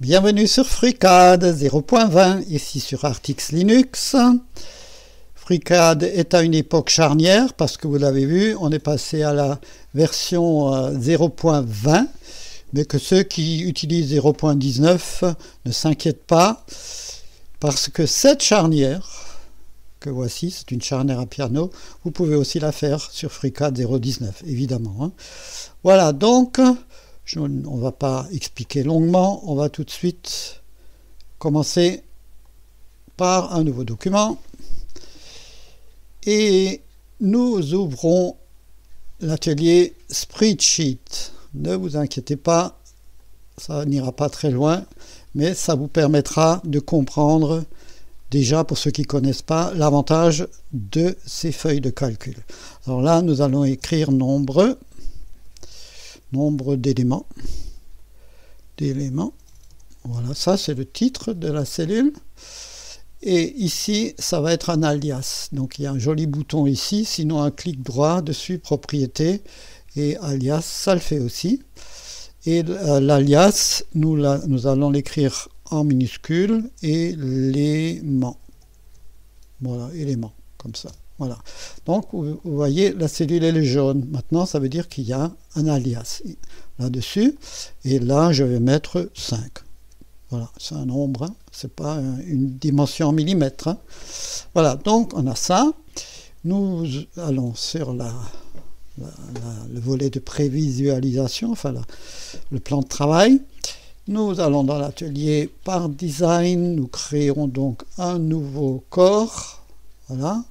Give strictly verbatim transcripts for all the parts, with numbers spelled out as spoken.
Bienvenue sur FreeCAD zéro point vingt, ici sur Artix Linux. FreeCAD est à une époque charnière parce que vous l'avez vu, on est passé à la version zéro point vingt, mais que ceux qui utilisent zéro point dix-neuf ne s'inquiètent pas parce que cette charnière, que voici, c'est une charnière à piano, vous pouvez aussi la faire sur FreeCAD zéro point dix-neuf, évidemment, hein. Voilà, donc Je, on ne va pas expliquer longuement, on va tout de suite commencer par un nouveau document et nous ouvrons l'atelier spreadsheet. Ne vous inquiétez pas, ça n'ira pas très loin, mais ça vous permettra de comprendre déjà, pour ceux qui ne connaissent pas, l'avantage de ces feuilles de calcul. Alors là, nous allons écrire nombreux. nombre d'éléments d'éléments voilà, ça c'est le titre de la cellule, et ici ça va être un alias. Donc il y a un joli bouton ici, sinon un clic droit dessus, propriété, et alias, ça le fait aussi. Et euh, l'alias, nous, la, nous allons l'écrire en minuscule, élément, voilà, élément, comme ça. Voilà, donc vous voyez la cellule elle est jaune, maintenant ça veut dire qu'il y a un alias là-dessus, et là je vais mettre cinq. Voilà, c'est un nombre, hein. C'est pas une dimension en millimètres, hein. Voilà, donc on a ça. Nous allons sur la, la, la, le volet de prévisualisation, enfin la, le plan de travail. Nous allons dans l'atelier Part Design, nous créons donc un nouveau corps, voilà.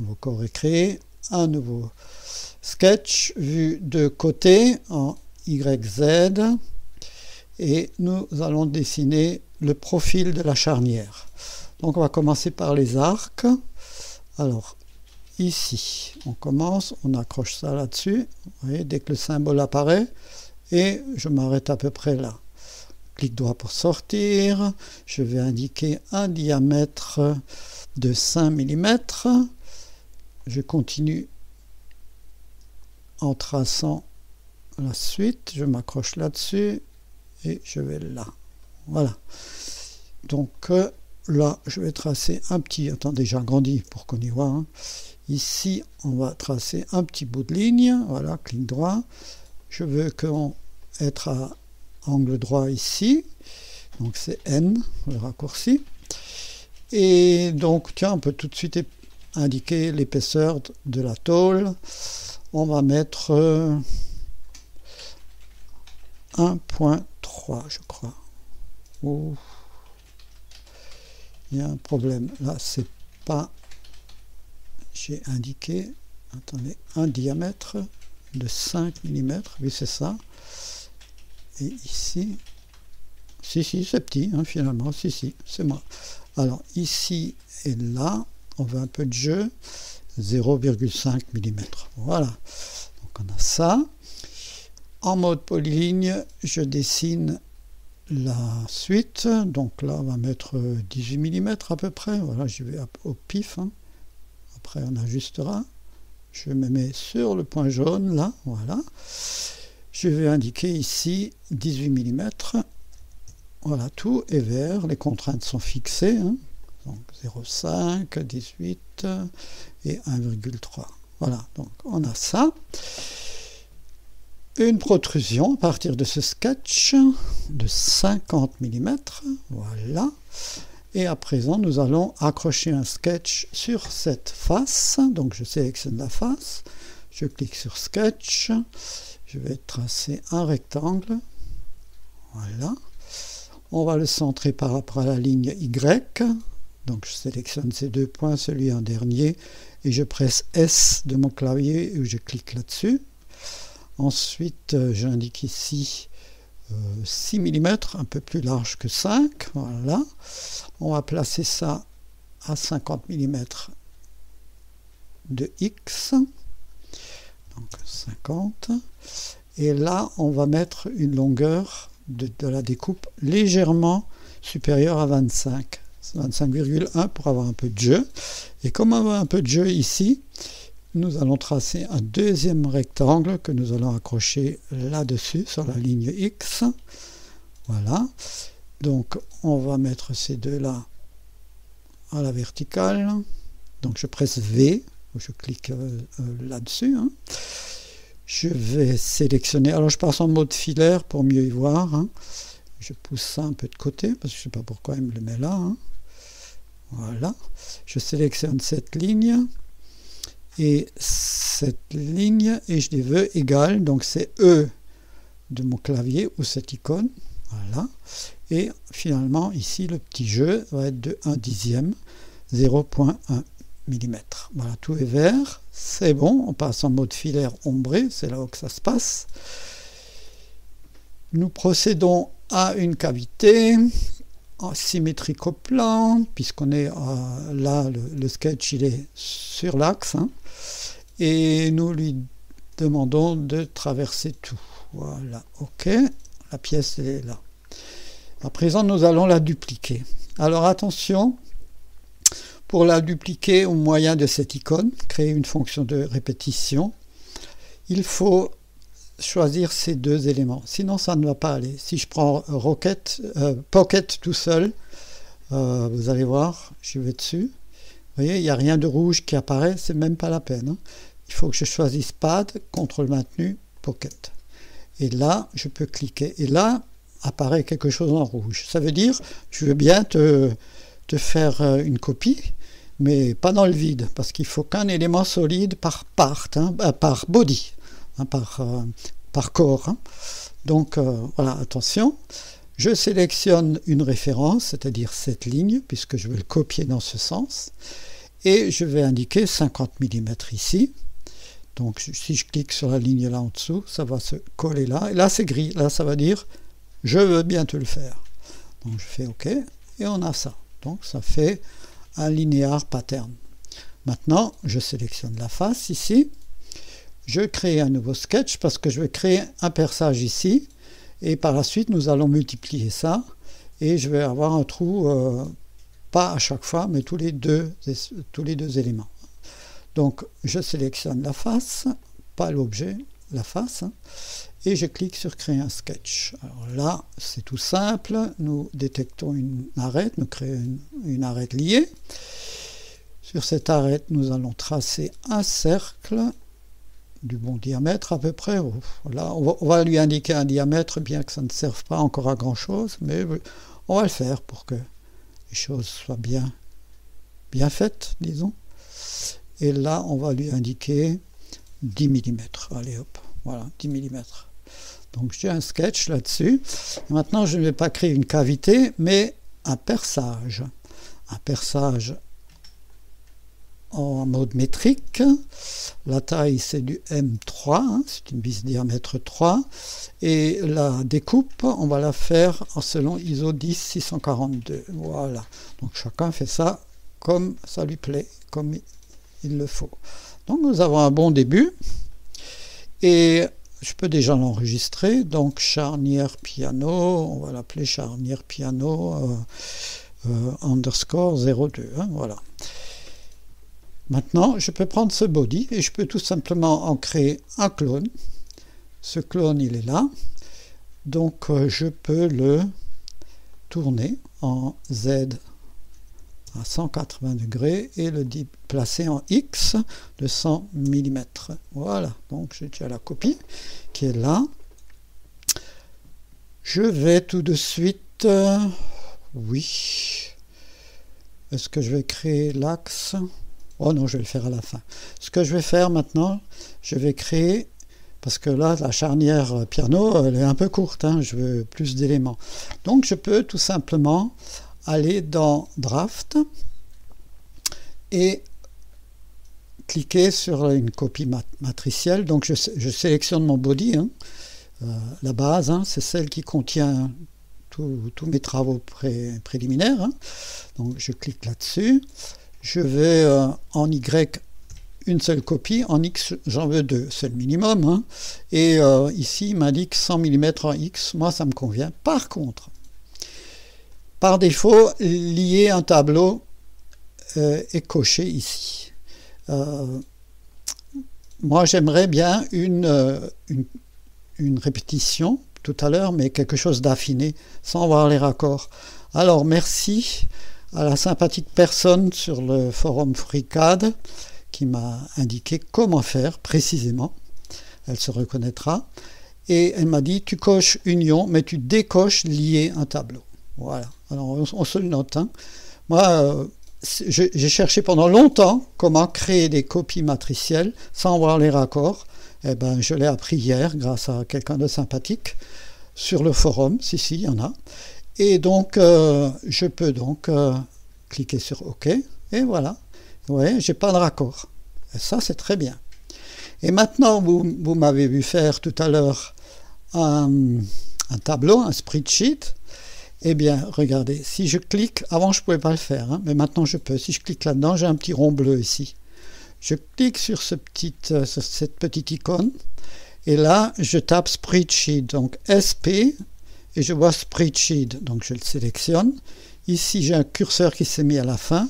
Nouveau corps est créé, un nouveau sketch vu de côté en Y Z, et nous allons dessiner le profil de la charnière. Donc on va commencer par les arcs. Alors ici on commence, on accroche ça là-dessus, vous voyez, dès que le symbole apparaît, et je m'arrête à peu près là. Clic droit pour sortir, je vais indiquer un diamètre de cinq millimètres. Je continue en traçant la suite, je m'accroche là-dessus et je vais là. Voilà. Donc euh, là, je vais tracer un petit... Attendez, j'agrandis pour qu'on y voit, hein. Ici, on va tracer un petit bout de ligne. Voilà, clic droit. Je veux qu'on être à angle droit ici. Donc c'est N, le raccourci. Et donc, tiens, on peut tout de suite indiquer l'épaisseur de la tôle. On va mettre un point trois, je crois. Ouh. Il y a un problème là, c'est pas, j'ai indiqué, attendez, un diamètre de cinq millimètres, oui c'est ça, et ici, si si c'est petit, hein, finalement, si si c'est moi. Alors ici et là on veut un peu de jeu, zéro virgule cinq millimètres. Voilà, donc on a ça. En mode polyligne, je dessine la suite. Donc là, on va mettre dix-huit millimètres à peu près. Voilà, j'y vais au pif, hein. Après, on ajustera. Je me mets sur le point jaune, là, voilà. Je vais indiquer ici dix-huit millimètres. Voilà, tout est vert. Les contraintes sont fixées, hein. Donc zéro virgule cinq, dix-huit et un virgule trois. Voilà, donc on a ça. Une protrusion à partir de ce sketch de cinquante millimètres. Voilà. Et à présent, nous allons accrocher un sketch sur cette face. Donc je sélectionne la face. Je clique sur sketch. Je vais tracer un rectangle. Voilà. On va le centrer par rapport à la ligne Y. Donc je sélectionne ces deux points, celui en dernier, et je presse S de mon clavier et je clique là-dessus. Ensuite, j'indique ici euh, six millimètres, un peu plus large que cinq. Voilà. On va placer ça à cinquante millimètres de X. Donc cinquante. Et là, on va mettre une longueur de, de la découpe légèrement supérieure à vingt-cinq. vingt-cinq virgule un pour avoir un peu de jeu. Et comme on a un peu de jeu ici, nous allons tracer un deuxième rectangle que nous allons accrocher là-dessus sur la ligne X. Voilà. Donc on va mettre ces deux là à la verticale. Donc je presse V, ou je clique euh, là-dessus. Hein. Je vais sélectionner, alors je passe en mode filaire pour mieux y voir. Hein. Je pousse ça un peu de côté, parce que je ne sais pas pourquoi il me le met là. Hein. Voilà, je sélectionne cette ligne et cette ligne et je les veux égales, donc c'est E de mon clavier ou cette icône. Voilà, et finalement ici le petit jeu va être de un dixième, zéro virgule un millimètre. Voilà, tout est vert, c'est bon, on passe en mode filaire ombré, c'est là où que ça se passe. Nous procédons à une cavité symétrique au plan, puisqu'on est euh, là, le, le sketch il est sur l'axe, hein, et nous lui demandons de traverser tout. Voilà, ok, la pièce est là. À présent nous allons la dupliquer. Alors attention, pour la dupliquer au moyen de cette icône, créer une fonction de répétition, il faut choisir ces deux éléments, sinon ça ne va pas aller. Si je prends Rocket, euh, Pocket tout seul, euh, vous allez voir, je vais dessus, vous voyez il n'y a rien de rouge qui apparaît, c'est même pas la peine, hein. Il faut que je choisisse Pad, contrôle maintenu, Pocket, et là je peux cliquer et là apparaît quelque chose en rouge. Ça veut dire je veux bien te, te faire une copie, mais pas dans le vide, parce qu'il faut qu'un élément solide par part, hein, par body, Par, euh, par corps. Hein. Donc euh, voilà, attention, je sélectionne une référence, c'est-à-dire cette ligne, puisque je vais le copier dans ce sens, et je vais indiquer cinquante millimètres ici. Donc si je clique sur la ligne là en dessous, ça va se coller là, et là c'est gris, là ça va dire je veux bien te le faire. Donc je fais OK, et on a ça. Donc ça fait un linear pattern. Maintenant, je sélectionne la face ici, je crée un nouveau sketch parce que je vais créer un perçage ici et par la suite nous allons multiplier ça et je vais avoir un trou euh, pas à chaque fois mais tous les deux tous les deux éléments. Donc je sélectionne la face, pas l'objet, la face, hein, et je clique sur créer un sketch. Alors là c'est tout simple, nous détectons une arête, nous créons une, une arête liée. Sur cette arête nous allons tracer un cercle du bon diamètre à peu près. Là, on va, on va lui indiquer un diamètre, bien que ça ne serve pas encore à grand chose, mais on va le faire pour que les choses soient bien, bien faites, disons. Et là, on va lui indiquer dix millimètres. Allez hop, voilà, dix millimètres. Donc j'ai un sketch là-dessus. Maintenant, je ne vais pas créer une cavité, mais un perçage. Un perçage en mode métrique, la taille c'est du M trois, hein, c'est une vis diamètre trois, et la découpe on va la faire selon I S O un zéro six quatre deux. Voilà, donc chacun fait ça comme ça lui plaît, comme il le faut. Donc nous avons un bon début et je peux déjà l'enregistrer. Donc charnière piano, on va l'appeler charnière piano euh, euh, underscore zéro deux, hein, voilà. Maintenant, je peux prendre ce body et je peux tout simplement en créer un clone. Ce clone, il est là. Donc, euh, je peux le tourner en Z à cent quatre-vingts degrés et le déplacer en X de cent millimètres. Voilà, donc j'ai déjà la copie qui est là. Je vais tout de suite... Euh, oui. Est-ce que je vais créer l'axe ? Oh non, je vais le faire à la fin. Ce que je vais faire maintenant, je vais créer, parce que là, la charnière piano, elle est un peu courte, hein, je veux plus d'éléments. Donc, je peux tout simplement aller dans Draft et cliquer sur une copie mat matricielle. Donc, je, je sélectionne mon body, hein, euh, la base, hein, c'est celle qui contient tous mes travaux pré préliminaires. Hein. Donc, je clique là-dessus. Je vais euh, en Y une seule copie, en X j'en veux deux, c'est le minimum, hein. Et euh, ici il m'indique cent millimètres en X, moi ça me convient. Par contre, par défaut, lier un tableau euh, est coché ici. Euh, moi j'aimerais bien une, euh, une, une répétition, tout à l'heure, mais quelque chose d'affiné, sans voir les raccords. Alors merci à la sympathique personne sur le forum FreeCAD qui m'a indiqué comment faire précisément. Elle se reconnaîtra. Et elle m'a dit, tu coches union, mais tu décoches lier un tableau. Voilà, alors on, on se le note. Hein. Moi, euh, j'ai cherché pendant longtemps comment créer des copies matricielles sans voir les raccords. Eh ben, je l'ai appris hier grâce à quelqu'un de sympathique sur le forum, si, si, il y en a. Et donc, euh, je peux donc euh, cliquer sur OK. Et voilà, vous voyez, j'ai pas de raccord. Et ça, c'est très bien. Et maintenant, vous, vous m'avez vu faire tout à l'heure un, un tableau, un spreadsheet. Eh bien, regardez, si je clique, avant je ne pouvais pas le faire, hein, mais maintenant je peux. Si je clique là-dedans, j'ai un petit rond bleu ici. Je clique sur, ce petit, euh, sur cette petite icône, et là, je tape spreadsheet, donc S P, et je vois spreadsheet, donc je le sélectionne. Ici, j'ai un curseur qui s'est mis à la fin.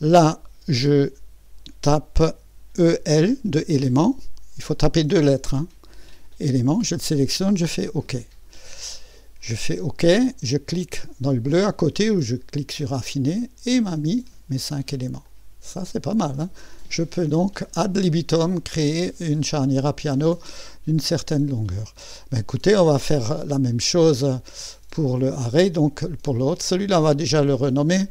Là, je tape E L de éléments. Il faut taper deux lettres. Hein. Éléments, je le sélectionne, je fais OK. Je fais OK, je clique dans le bleu à côté où je clique sur affiner et il m'a mis mes cinq éléments. Ça, c'est pas mal. Hein. Je peux donc ad libitum créer une charnière à piano d'une certaine longueur. Ben, écoutez, on va faire la même chose pour le array, donc pour l'autre. Celui-là, on va déjà le renommer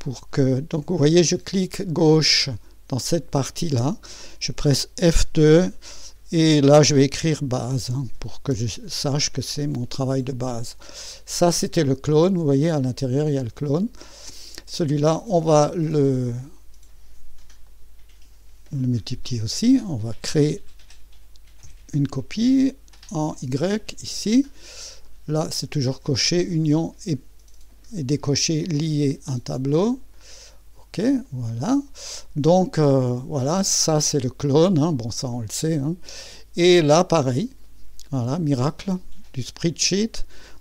pour que. Donc, vous voyez, je clique gauche dans cette partie-là. Je presse F deux. Et là, je vais écrire base, hein, pour que je sache que c'est mon travail de base. Ça, c'était le clone. Vous voyez, à l'intérieur, il y a le clone. Celui-là, on va le, le multiplier aussi. On va créer une copie en Y, ici. Là, c'est toujours coché, union et, et décoché, lier un tableau. OK, voilà. Donc, euh, voilà, ça c'est le clone. Hein. Bon, ça on le sait. Hein. Et là, pareil. Voilà, miracle du spreadsheet.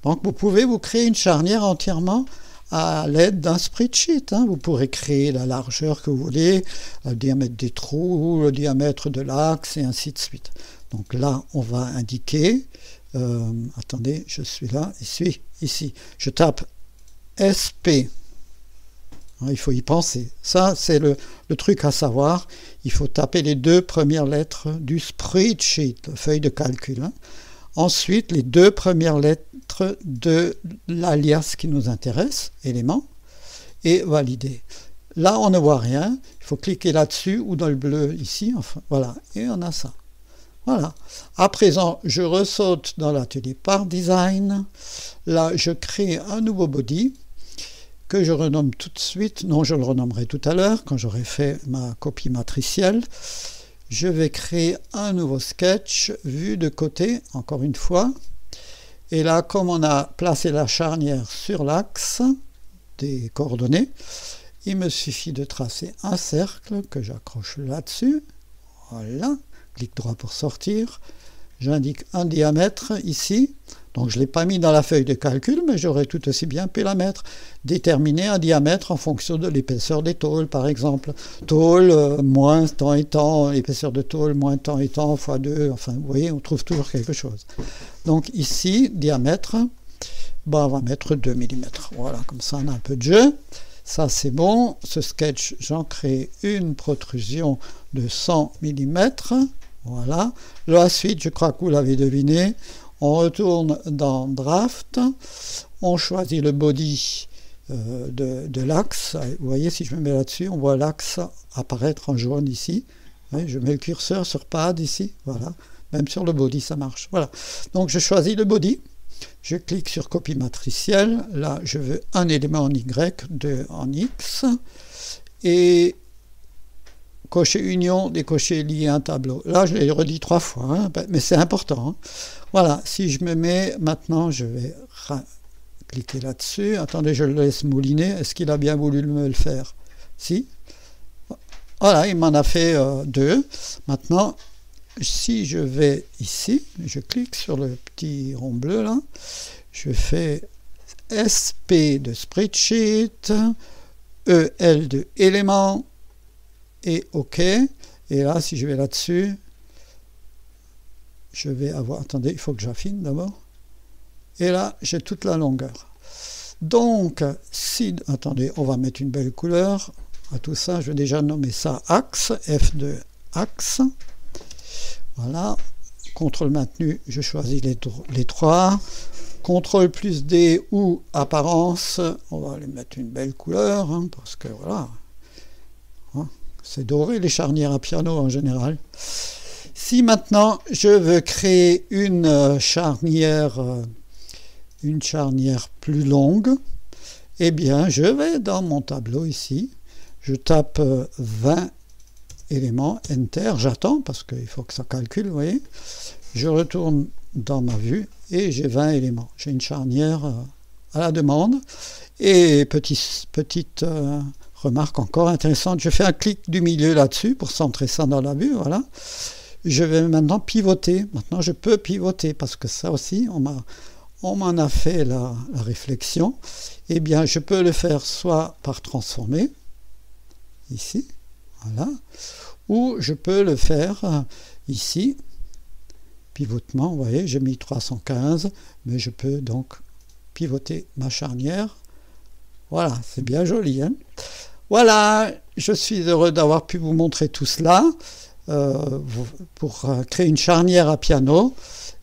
Donc, vous pouvez vous créer une charnière entièrement à l'aide d'un spreadsheet. Hein. Vous pourrez créer la largeur que vous voulez, le diamètre des trous, le diamètre de l'axe, et ainsi de suite. Donc là, on va indiquer. Euh, attendez, je suis là, ici, ici. Je tape S P. Il faut y penser. Ça, c'est le, le truc à savoir. Il faut taper les deux premières lettres du spreadsheet, feuille de calcul. Hein. Ensuite, les deux premières lettres de l'alias qui nous intéresse, élément, et valider. Là, on ne voit rien. Il faut cliquer là-dessus ou dans le bleu ici. Enfin, voilà, et on a ça. Voilà. À présent, je ressaute dans l'atelier Part Design. Là, je crée un nouveau body, que je renomme tout de suite, non je le renommerai tout à l'heure quand j'aurai fait ma copie matricielle. Je vais créer un nouveau sketch vu de côté, encore une fois. Et là, comme on a placé la charnière sur l'axe des coordonnées, il me suffit de tracer un cercle que j'accroche là-dessus. Voilà, clic droit pour sortir. J'indique un diamètre ici. Donc je ne l'ai pas mis dans la feuille de calcul, mais j'aurais tout aussi bien pu la mettre. Déterminer un diamètre en fonction de l'épaisseur des tôles, par exemple. Tôle, euh, moins temps et temps, épaisseur de tôle, moins temps et temps, fois deux, enfin, vous voyez, on trouve toujours quelque chose. Donc ici, diamètre, ben, on va mettre deux millimètres. Voilà, comme ça, on a un peu de jeu. Ça, c'est bon. Ce sketch, j'en crée une protrusion de cent millimètres. Voilà. La suite, je crois que vous l'avez deviné. On retourne dans Draft, on choisit le body euh, de, de l'axe. Vous voyez, si je me mets là-dessus, on voit l'axe apparaître en jaune ici. Oui, je mets le curseur sur Pad ici, voilà. Même sur le body, ça marche. Voilà. Donc, je choisis le body. Je clique sur Copie matricielle. Là, je veux un élément en Y, deux en X. Et cocher union, décocher lier un tableau. Là, je l'ai redit trois fois, hein, mais c'est important. Hein. Voilà, si je me mets maintenant, je vais cliquer là-dessus. Attendez, je le laisse mouliner. Est-ce qu'il a bien voulu me le faire? Si. Voilà, il m'en a fait euh, deux. Maintenant, si je vais ici, je clique sur le petit rond bleu là. Je fais S P de spreadsheet, E L de élément. Et OK. Et là, si je vais là-dessus, je vais avoir... Attendez, il faut que j'affine d'abord. et là j'ai toute la longueur. Donc si, attendez, on va mettre une belle couleur à tout ça, je vais déjà nommer ça axe, F deux axe, voilà, contrôle maintenu, je choisis les, les trois, contrôle plus D ou apparence, on va les mettre une belle couleur, hein, parce que voilà, hein, c'est doré les charnières à piano en général. Si maintenant je veux créer une charnière, une charnière plus longue, eh bien je vais dans mon tableau ici, je tape vingt éléments, Enter, j'attends parce qu'il faut que ça calcule, vous voyez. Je retourne dans ma vue et j'ai vingt éléments. J'ai une charnière à la demande. Et petit, petite euh, remarque encore intéressante, je fais un clic du milieu là-dessus pour centrer ça dans la vue, voilà. Je vais maintenant pivoter. Maintenant, je peux pivoter parce que ça aussi, on m'a, on m'en a fait la, la réflexion. Eh bien, je peux le faire soit par transformer, ici, voilà, ou je peux le faire ici, pivotement. Vous voyez, j'ai mis trois cent quinze, mais je peux donc pivoter ma charnière. Voilà, c'est bien joli, hein? Voilà, je suis heureux d'avoir pu vous montrer tout cela. Euh, pour euh, créer une charnière à piano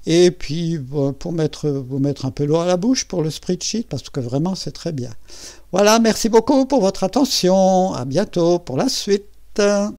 et puis euh, pour mettre, vous mettre un peu l'eau à la bouche pour le spreadsheet parce que vraiment c'est très bien. Voilà, merci beaucoup pour votre attention, à bientôt pour la suite.